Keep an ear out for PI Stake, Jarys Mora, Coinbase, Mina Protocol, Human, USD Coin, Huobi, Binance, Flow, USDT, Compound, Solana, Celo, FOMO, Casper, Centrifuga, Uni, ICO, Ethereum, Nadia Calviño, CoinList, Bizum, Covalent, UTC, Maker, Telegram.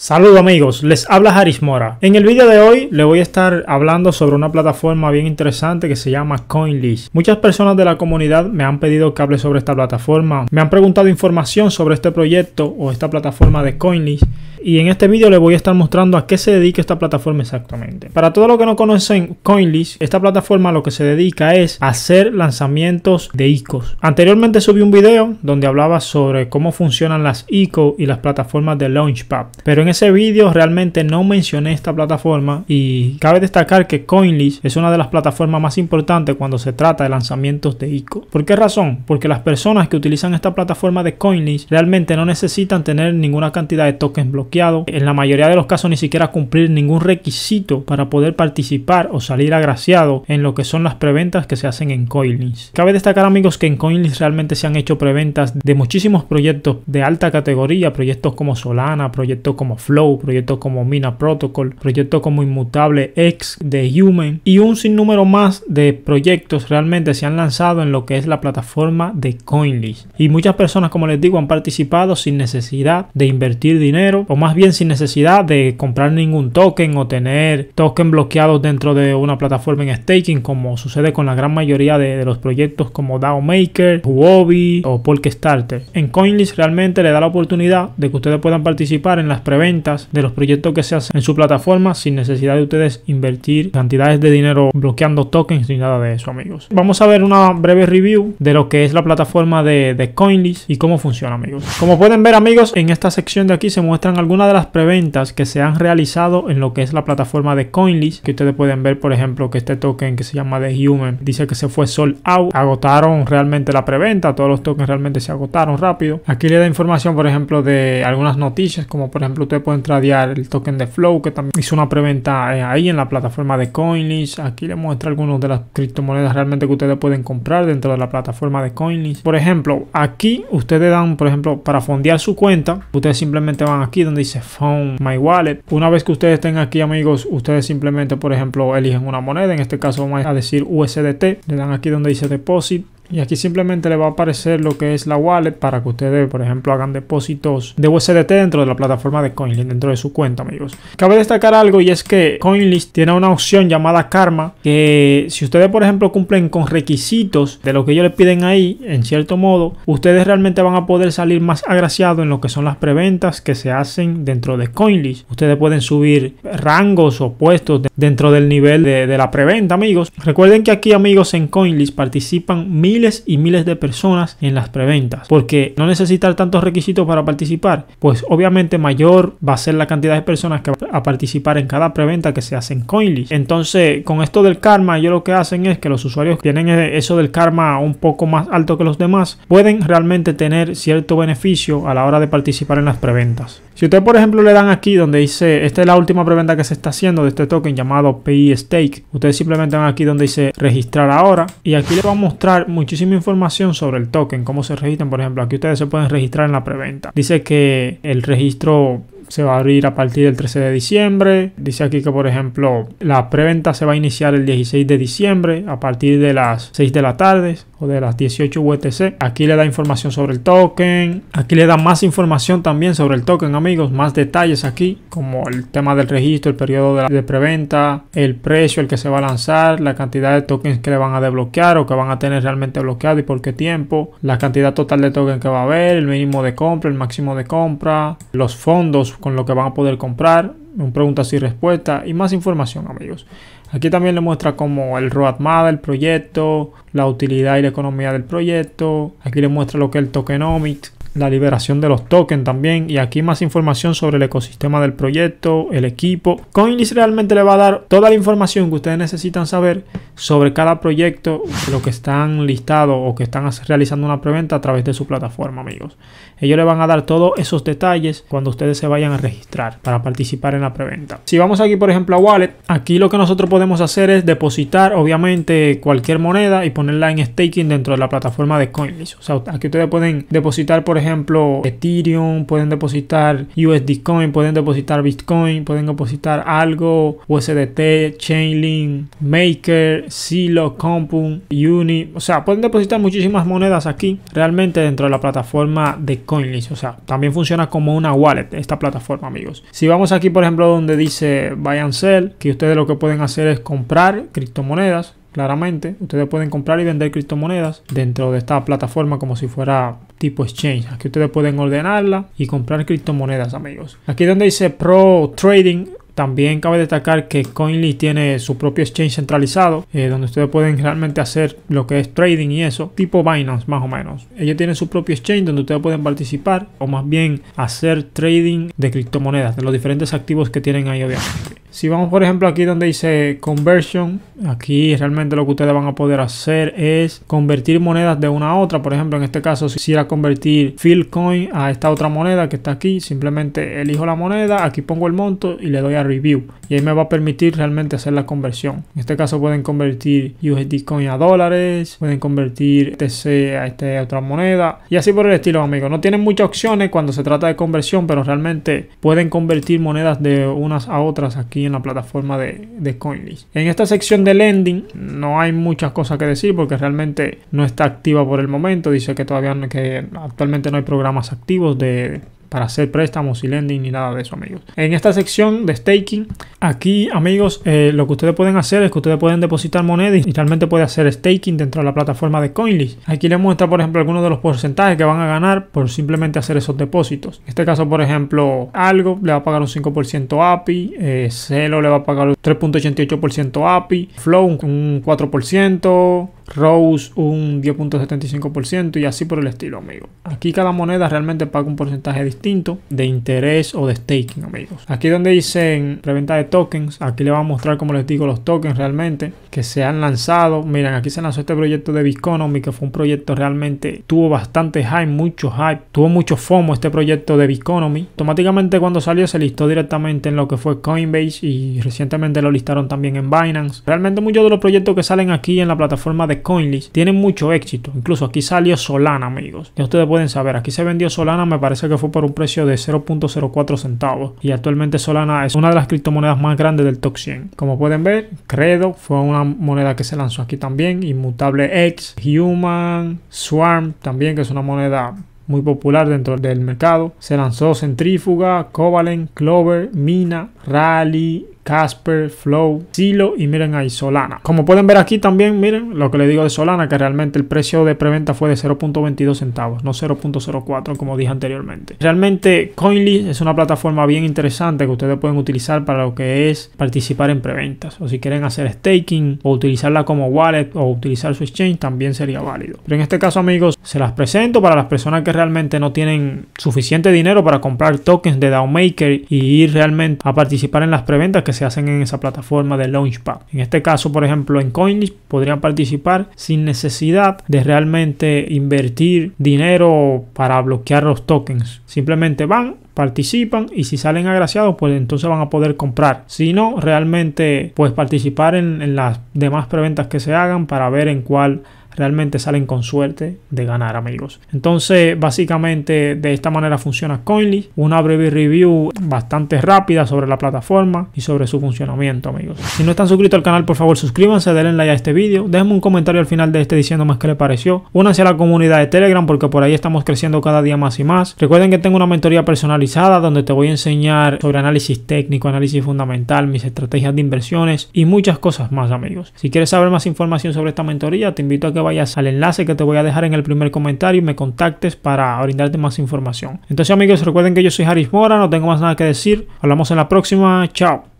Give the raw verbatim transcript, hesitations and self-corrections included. Saludos amigos, les habla Jarys Mora. En el vídeo de hoy le voy a estar hablando sobre una plataforma bien interesante que se llama CoinList. Muchas personas de la comunidad me han pedido que hable sobre esta plataforma, me han preguntado información sobre este proyecto o esta plataforma de CoinList. Y en este vídeo les voy a estar mostrando a qué se dedica esta plataforma exactamente. Para todos los que no conocen CoinList, esta plataforma lo que se dedica es a hacer lanzamientos de I C Os. Anteriormente subí un video donde hablaba sobre cómo funcionan las I C O y las plataformas de Launchpad. Pero en ese vídeo realmente no mencioné esta plataforma y cabe destacar que CoinList es una de las plataformas más importantes cuando se trata de lanzamientos de I C O. ¿Por qué razón? Porque las personas que utilizan esta plataforma de CoinList realmente no necesitan tener ninguna cantidad de tokens bloqueados. En la mayoría de los casos ni siquiera cumplir ningún requisito para poder participar o salir agraciado en lo que son las preventas que se hacen en CoinList. Cabe destacar amigos que en CoinList realmente se han hecho preventas de muchísimos proyectos de alta categoría, proyectos como Solana, proyectos como Flow, proyectos como Mina Protocol, proyectos como Immutable X de Human y un sinnúmero más de proyectos realmente se han lanzado en lo que es la plataforma de CoinList. Y muchas personas, como les digo, han participado sin necesidad de invertir dinero o más Más bien sin necesidad de comprar ningún token o tener token bloqueados dentro de una plataforma en staking, como sucede con la gran mayoría de, de los proyectos como DAO Maker, Huobi o Polk Starter. En CoinList realmente le da la oportunidad de que ustedes puedan participar en las preventas de los proyectos que se hacen en su plataforma sin necesidad de ustedes invertir cantidades de dinero bloqueando tokens ni nada de eso, amigos. Vamos a ver una breve review de lo que es la plataforma de, de CoinList y cómo funciona, amigos. Como pueden ver, amigos, en esta sección de aquí se muestran algunos Una de las preventas que se han realizado en lo que es la plataforma de CoinList, que ustedes pueden ver, por ejemplo, que este token que se llama The Human dice que se fue sold out, agotaron realmente la preventa, todos los tokens realmente se agotaron rápido. Aquí le da información, por ejemplo, de algunas noticias, como por ejemplo ustedes pueden tradear el token de Flow, que también hizo una preventa ahí en la plataforma de CoinList. Aquí le muestra algunas de las criptomonedas realmente que ustedes pueden comprar dentro de la plataforma de CoinList. Por ejemplo, aquí ustedes dan, por ejemplo, para fondear su cuenta, ustedes simplemente van aquí donde dice Found My Wallet. Una vez que ustedes estén aquí, amigos, ustedes simplemente, por ejemplo, eligen una moneda. En este caso vamos a decir U S D T. Le dan aquí donde dice Deposit. Y aquí simplemente le va a aparecer lo que es la wallet para que ustedes, por ejemplo, hagan depósitos de U S D T dentro de la plataforma de CoinList, dentro de su cuenta, amigos. Cabe destacar algo y es que CoinList tiene una opción llamada Karma, que si ustedes, por ejemplo, cumplen con requisitos de lo que ellos les piden ahí, en cierto modo, ustedes realmente van a poder salir más agraciados en lo que son las preventas que se hacen dentro de CoinList. Ustedes pueden subir rangos o puestos de dentro del nivel de, de la preventa, amigos. Recuerden que aquí, amigos, en CoinList participan mil miles y miles de personas en las preventas, porque no necesitar tantos requisitos para participar, pues obviamente mayor va a ser la cantidad de personas que va a participar en cada preventa que se hace en CoinList. Entonces, con esto del karma, ellos lo que hacen es que los usuarios que tienen eso del karma un poco más alto que los demás pueden realmente tener cierto beneficio a la hora de participar en las preventas. Si usted, por ejemplo, le dan aquí donde dice esta es la última preventa que se está haciendo de este token llamado P I Stake, ustedes simplemente van aquí donde dice registrar ahora y aquí les va a mostrar muy muchísima información sobre el token, cómo se registran. Por ejemplo, aquí ustedes se pueden registrar en la preventa. Dice que el registro se va a abrir a partir del trece de diciembre. Dice aquí que, por ejemplo, la preventa se va a iniciar el dieciséis de diciembre a partir de las seis de la tarde o de las dieciocho U T C. Aquí le da información sobre el token. Aquí le da más información también sobre el token, amigos. Más detalles aquí, como el tema del registro, el periodo de, de preventa, el precio al que se va a lanzar, la cantidad de tokens que le van a desbloquear o que van a tener realmente bloqueado y por qué tiempo, la cantidad total de token que va a haber, el mínimo de compra, el máximo de compra, los fondos con lo que van a poder comprar, preguntas y respuestas y más información, amigos. Aquí también le muestra como el roadmap del proyecto, la utilidad y la economía del proyecto. Aquí le muestra lo que es el tokenomics, la liberación de los tokens también, y aquí más información sobre el ecosistema del proyecto, el equipo. CoinList realmente le va a dar toda la información que ustedes necesitan saber sobre cada proyecto, lo que están listados o que están realizando una preventa a través de su plataforma, amigos. Ellos le van a dar todos esos detalles cuando ustedes se vayan a registrar para participar en la preventa. Si vamos aquí, por ejemplo, a Wallet, aquí lo que nosotros podemos hacer es depositar, obviamente, cualquier moneda y ponerla en staking dentro de la plataforma de CoinList. O sea, aquí ustedes pueden depositar, por ejemplo, ejemplo, Ethereum, pueden depositar U S D Coin, pueden depositar Bitcoin, pueden depositar algo, U S D T, Chainlink, Maker, Silo, Compound, Uni. O sea, pueden depositar muchísimas monedas aquí realmente dentro de la plataforma de CoinList. O sea, también funciona como una wallet esta plataforma, amigos. Si vamos aquí, por ejemplo, donde dice Buy and Sell, que ustedes lo que pueden hacer es comprar criptomonedas. Claramente, ustedes pueden comprar y vender criptomonedas dentro de esta plataforma como si fuera tipo exchange. Aquí ustedes pueden ordenarla y comprar criptomonedas, amigos. Aquí donde dice Pro Trading, también cabe destacar que CoinList tiene su propio exchange centralizado, eh, donde ustedes pueden realmente hacer lo que es trading y eso, tipo Binance más o menos. Ellos tienen su propio exchange donde ustedes pueden participar o más bien hacer trading de criptomonedas, de los diferentes activos que tienen ahí, obviamente. Si vamos por ejemplo aquí donde dice conversion, aquí realmente lo que ustedes van a poder hacer es convertir monedas de una a otra. Por ejemplo, en este caso, si quisiera convertir Fil coin a esta otra moneda que está aquí, simplemente elijo la moneda, aquí pongo el monto y le doy a review y ahí me va a permitir realmente hacer la conversión. En este caso pueden convertir U S D Coin a dólares, pueden convertir T C a esta otra moneda y así por el estilo, amigos. No tienen muchas opciones cuando se trata de conversión, pero realmente pueden convertir monedas de unas a otras aquí en la plataforma de, de CoinList. En esta sección de lending no hay muchas cosas que decir porque realmente no está activa por el momento. Dice que todavía no, que actualmente no hay programas activos de para hacer préstamos y lending ni nada de eso, amigos. En esta sección de staking, aquí, amigos, eh, lo que ustedes pueden hacer es que ustedes pueden depositar monedas y realmente puede hacer staking dentro de la plataforma de CoinList. Aquí les muestra, por ejemplo, algunos de los porcentajes que van a ganar por simplemente hacer esos depósitos. En este caso, por ejemplo, algo le va a pagar un cinco por ciento A P I, eh, Celo le va a pagar un tres punto ochenta y ocho por ciento A P I, Flow un cuatro por ciento, Rose un diez punto setenta y cinco por ciento y así por el estilo, amigos. Aquí cada moneda realmente paga un porcentaje distinto de interés o de staking, amigos. Aquí donde dicen reventa de tokens, aquí le va a mostrar, como les digo, los tokens realmente que se han lanzado. Miren, aquí se lanzó este proyecto de Biconomy, que fue un proyecto realmente, tuvo bastante hype, mucho hype, tuvo mucho FOMO este proyecto de Biconomy. Automáticamente cuando salió se listó directamente en lo que fue Coinbase y recientemente lo listaron también en Binance. Realmente muchos de los proyectos que salen aquí en la plataforma de CoinList tienen mucho éxito. Incluso aquí salió Solana, amigos. Ya ustedes pueden saber, aquí se vendió Solana, me parece que fue por un precio de cero punto cero cuatro centavos y actualmente Solana es una de las criptomonedas más grandes del top cien. Como pueden ver, Credo fue una moneda que se lanzó aquí también, Immutable X, Human, Swarm también, que es una moneda muy popular dentro del mercado. Se lanzó Centrífuga, Covalent, Clover, Mina, Rally, Casper, Flow, Silo y miren ahí Solana. Como pueden ver aquí también, miren lo que le digo de Solana, que realmente el precio de preventa fue de cero punto veintidós centavos, no cero punto cero cuatro como dije anteriormente. Realmente CoinList es una plataforma bien interesante que ustedes pueden utilizar para lo que es participar en preventas, o si quieren hacer staking o utilizarla como wallet o utilizar su exchange también sería válido. Pero en este caso, amigos, se las presento para las personas que realmente no tienen suficiente dinero para comprar tokens de DAO Maker y ir realmente a participar en las preventas que se hacen en esa plataforma de Launchpad. En este caso, por ejemplo, en CoinList podrían participar sin necesidad de realmente invertir dinero para bloquear los tokens. Simplemente van, participan y si salen agraciados, pues entonces van a poder comprar. Si no, realmente pues participar en, en las demás preventas que se hagan para ver en cuál realmente salen con suerte de ganar, amigos. Entonces, básicamente de esta manera funciona CoinList. Una breve review bastante rápida sobre la plataforma y sobre su funcionamiento, amigos. Si no están suscritos al canal, por favor suscríbanse, denle like a este vídeo, déjenme un comentario al final de este diciéndome qué les pareció. Únanse a la comunidad de Telegram porque por ahí estamos creciendo cada día más y más. Recuerden que tengo una mentoría personalizada donde te voy a enseñar sobre análisis técnico, análisis fundamental, mis estrategias de inversiones y muchas cosas más, amigos. Si quieres saber más información sobre esta mentoría, te invito a que vayas al enlace que te voy a dejar en el primer comentario y me contactes para brindarte más información. Entonces, amigos, recuerden que yo soy Jarys Mora, no tengo más nada que decir. Hablamos en la próxima. Chao.